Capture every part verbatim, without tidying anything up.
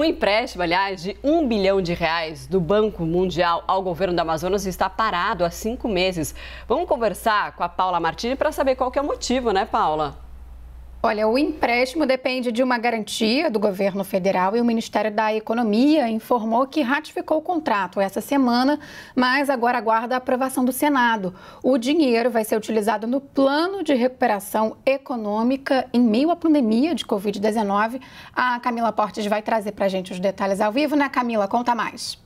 Um empréstimo, aliás, de um bilhão de reais do Banco Mundial ao governo do Amazonas está parado há cinco meses. Vamos conversar com a Paula Martins para saber qual que é o motivo, né, Paula? Olha, o empréstimo depende de uma garantia do governo federal e o Ministério da Economia informou que ratificou o contrato essa semana, mas agora aguarda a aprovação do Senado. O dinheiro vai ser utilizado no plano de recuperação econômica em meio à pandemia de Covid dezenove. A Camila Portes vai trazer para a gente os detalhes ao vivo, né, Camila? Conta mais.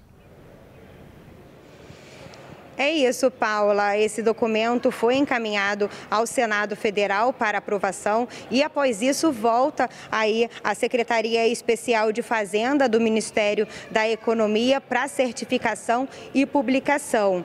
É isso, Paula. Esse documento foi encaminhado ao Senado Federal para aprovação e, após isso, volta aí à Secretaria Especial de Fazenda do Ministério da Economia para certificação e publicação.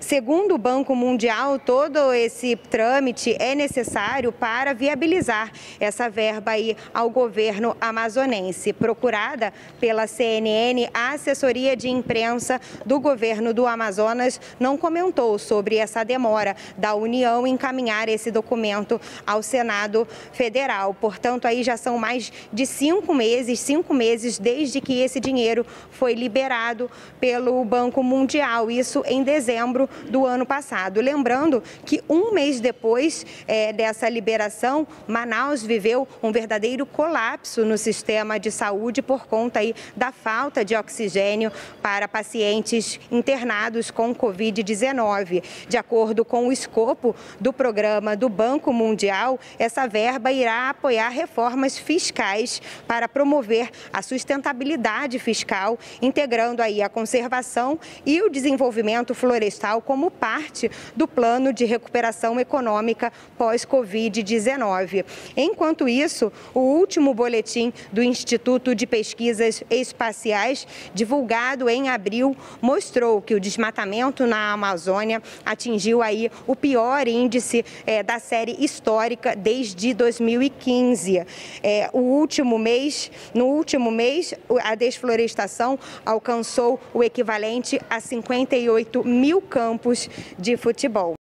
Segundo o Banco Mundial, todo esse trâmite é necessário para viabilizar essa verba aí ao governo amazonense. Procurada pela C N N, a assessoria de imprensa do governo do Amazonas não comentou sobre essa demora da União encaminhar esse documento ao Senado Federal. Portanto, aí já são mais de cinco meses, cinco meses desde que esse dinheiro foi liberado pelo Banco Mundial, isso em dezembro do ano passado. Lembrando que um mês depois é, dessa liberação, Manaus viveu um verdadeiro colapso no sistema de saúde por conta aí da falta de oxigênio para pacientes internados com Covid dezenove. De acordo com o escopo do programa do Banco Mundial, essa verba irá apoiar reformas fiscais para promover a sustentabilidade fiscal, integrando aí a conservação e o desenvolvimento florestal como parte do plano de recuperação econômica pós-Covid dezenove. Enquanto isso, o último boletim do Instituto de Pesquisas Espaciais, divulgado em abril, mostrou que o desmatamento na Amazônia atingiu aí o pior índice é, da série histórica desde dois mil e quinze. É, o último mês, no último mês, a desflorestação alcançou o equivalente a cinquenta e oito mil campos de futebol.